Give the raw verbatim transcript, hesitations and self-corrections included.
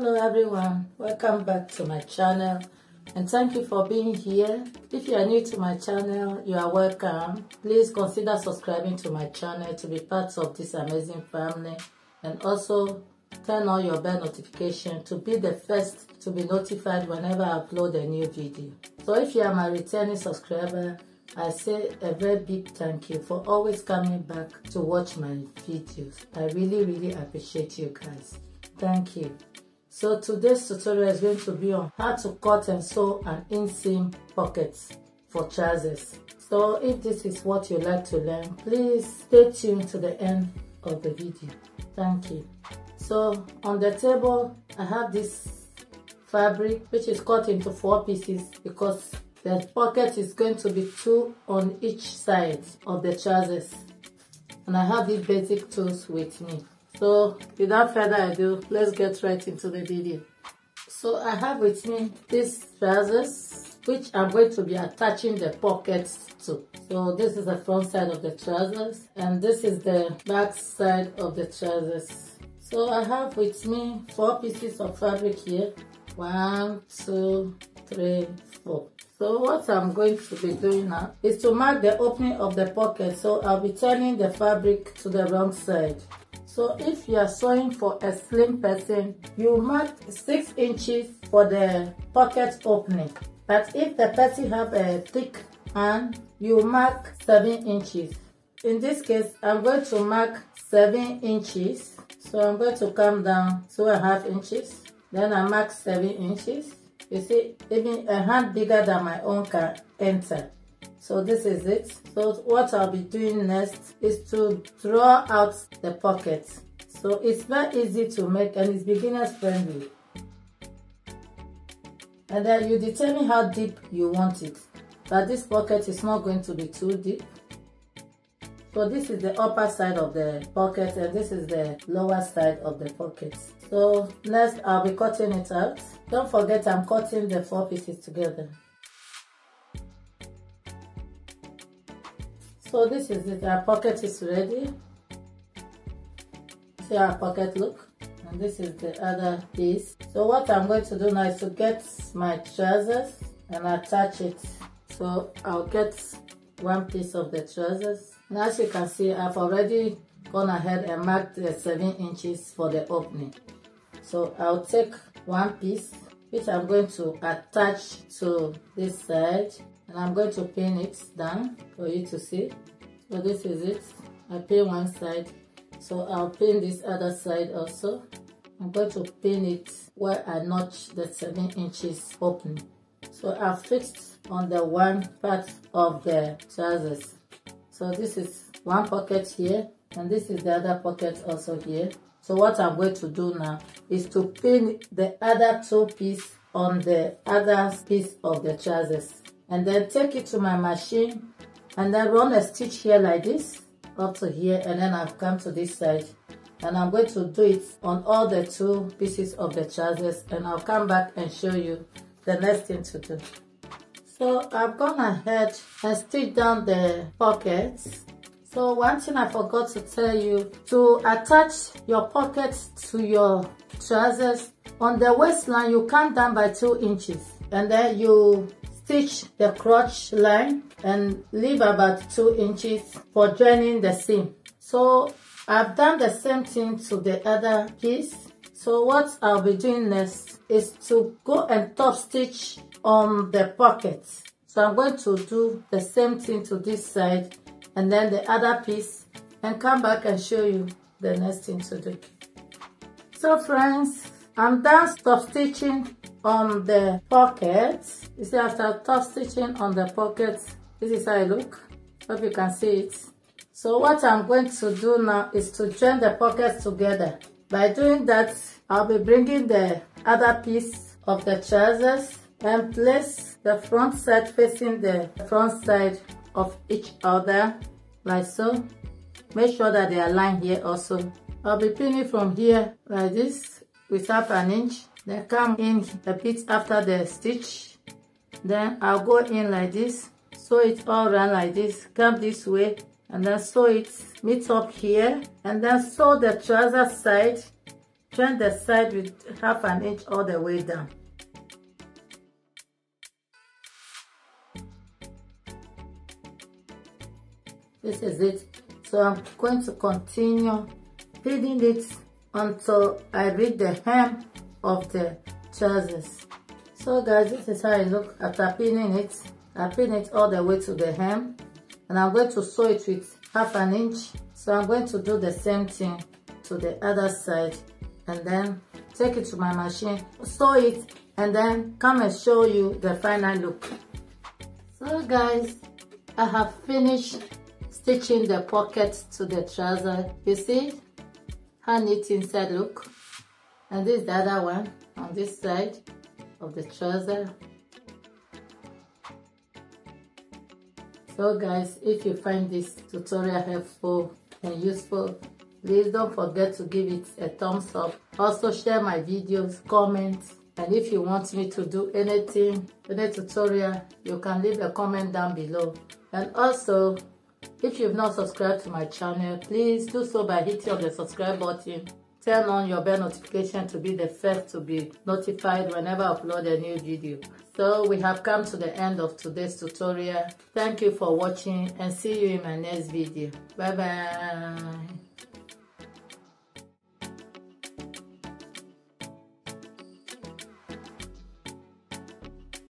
Hello everyone, welcome back to my channel and thank you for being here. If you are new to my channel, you are welcome. Please consider subscribing to my channel to be part of this amazing family, and also turn on your bell notification to be the first to be notified whenever I upload a new video. So if you are my returning subscriber, I say a very big thank you for always coming back to watch my videos. I really really appreciate you guys. Thank you. So today's tutorial is going to be on how to cut and sew an inseam pocket for trousers. So if this is what you like to learn, please stay tuned to the end of the video. Thank you. So on the table I have this fabric which is cut into four pieces because the pocket is going to be two on each side of the trousers, and I have these basic tools with me. So without further ado, let's get right into the video. So I have with me these trousers which I'm going to be attaching the pockets to. So this is the front side of the trousers and this is the back side of the trousers. So I have with me four pieces of fabric here. One, two, three, four. So what I'm going to be doing now is to mark the opening of the pocket, so I'll be turning the fabric to the wrong side. So if you are sewing for a slim person, you mark six inches for the pocket opening. But if the person have a thick hand, you mark seven inches. In this case, I'm going to mark seven inches. So I'm going to come down two and a half inches. Then I mark seven inches. You see, even a hand bigger than my own can enter. So this is it. So what I'll be doing next is to draw out the pocket. So it's very easy to make and it's beginners friendly. And then you determine how deep you want it. But this pocket is not going to be too deep. So this is the upper side of the pocket and this is the lower side of the pocket. So next I'll be cutting it out. Don't forget I'm cutting the four pieces together. So this is it, our pocket is ready. See our pocket look, and this is the other piece. So what I'm going to do now is to get my trousers and attach it. So I'll get one piece of the trousers. And as you can see, I've already gone ahead and marked the seven inches for the opening. So I'll take one piece, which I'm going to attach to this side. And I'm going to pin it down for you to see. So this is it. I pin one side. So I'll pin this other side also. I'm going to pin it where I notch the seven inches opening. So I've fixed on the one part of the trousers. So this is one pocket here and this is the other pocket also here. So what I'm going to do now is to pin the other two pieces on the other piece of the trousers. And then take it to my machine and then run a stitch here like this up to here, and then I've come to this side and I'm going to do it on all the two pieces of the trousers, and I'll come back and show you the next thing to do. So I've gone ahead and stitched down the pockets. So one thing I forgot to tell you, to attach your pockets to your trousers on the waistline you count down by two inches, and then you stitch the crotch line and leave about two inches for joining the seam. So I've done the same thing to the other piece. So what I'll be doing next is to go and top stitch on the pocket. So I'm going to do the same thing to this side and then the other piece, and come back and show you the next thing to do. So friends, I'm done top stitching on the pocket. You see, after top stitching on the pocket, this is how I look. Hope you can see it. So what I'm going to do now is to join the pockets together. By doing that, I'll be bringing the other piece of the trousers and place the front side facing the front side of each other, like so. Make sure that they align here also. I'll be pinning from here like this with half an inch. Then come in a bit after the stitch, then I'll go in like this, sew it all around like this, come this way and then sew it, meet up here, and then sew the trouser side Trend the side with half an inch all the way down. This is it. So I'm going to continue pleating it until I reach the hem of the trousers. So guys, this is how I look after pinning it. I pin it all the way to the hem, and I'm going to sew it with half an inch. So I'm going to do the same thing to the other side, and then take it to my machine, sew it, and then come and show you the final look. So guys, I have finished stitching the pocket to the trouser. You see how neat inside look. And this is the other one on this side of the trouser. So guys, if you find this tutorial helpful and useful, please don't forget to give it a thumbs up. Also share my videos, comment, and if you want me to do anything, any tutorial, you can leave a comment down below. And also, if you've not subscribed to my channel, please do so by hitting on the subscribe button. Turn on your bell notification to be the first to be notified whenever I upload a new video. So we have come to the end of today's tutorial. Thank you for watching, and see you in my next video. Bye bye.